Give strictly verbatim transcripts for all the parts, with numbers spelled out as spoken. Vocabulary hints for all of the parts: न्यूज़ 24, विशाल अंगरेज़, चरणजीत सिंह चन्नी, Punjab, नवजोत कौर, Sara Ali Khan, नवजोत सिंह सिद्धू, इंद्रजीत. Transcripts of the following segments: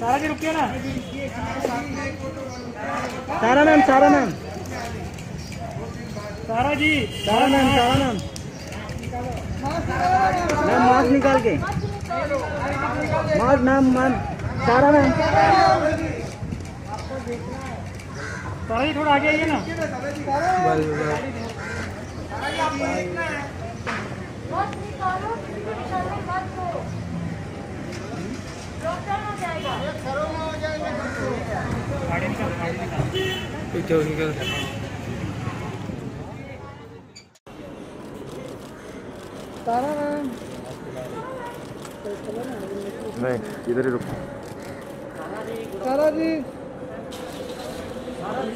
सारा जी रुकिए ना, सारा ma'am Sara ma'am Sara ji Sara ma'am Sara ma'am ma'am mask निकाल के mask ma'am ma'am Sara ma'am Sara ji थोड़ा आगे आइए ना। नहीं इधर ही रुको। सारा जी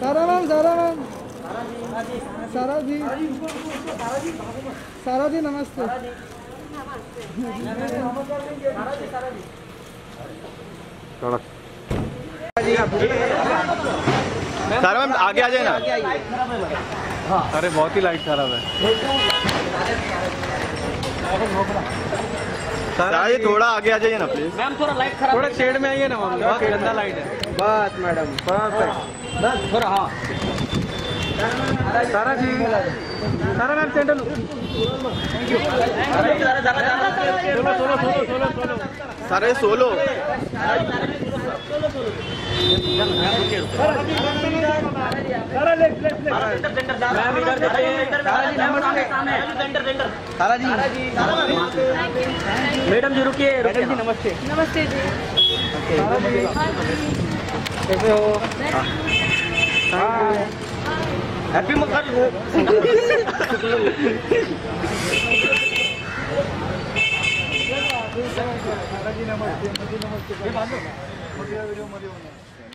सारा मैम सारा मैम सारा जी सारा जी नमस्ते। सारा मैम आगे आ जाए ना। अरे बहुत ही लाइट खराब है। सारा जी थोड़ा आगे आ जाइए ना प्लीज। मैम थोड़ा लाइट खराब, थोड़ा शेड में आइए ना मैम, बहुत गंदा लाइट है। बस मैडम परफेक्ट, बस थोड़ा। हाँ सारा जी सारा मैम सेंटर लो। Thank you. Solo solo solo solo सारे solo. Sara left left left ma'am इधर देखिए। सारा जी नंबर के सामने सेंटर सेंटर। सारा जी मैडम जी रुकिए रुकिए। नमस्ते नमस्ते जी। कैसे हो? हां हैप्पी मकर। नमस्ते नमस्ते।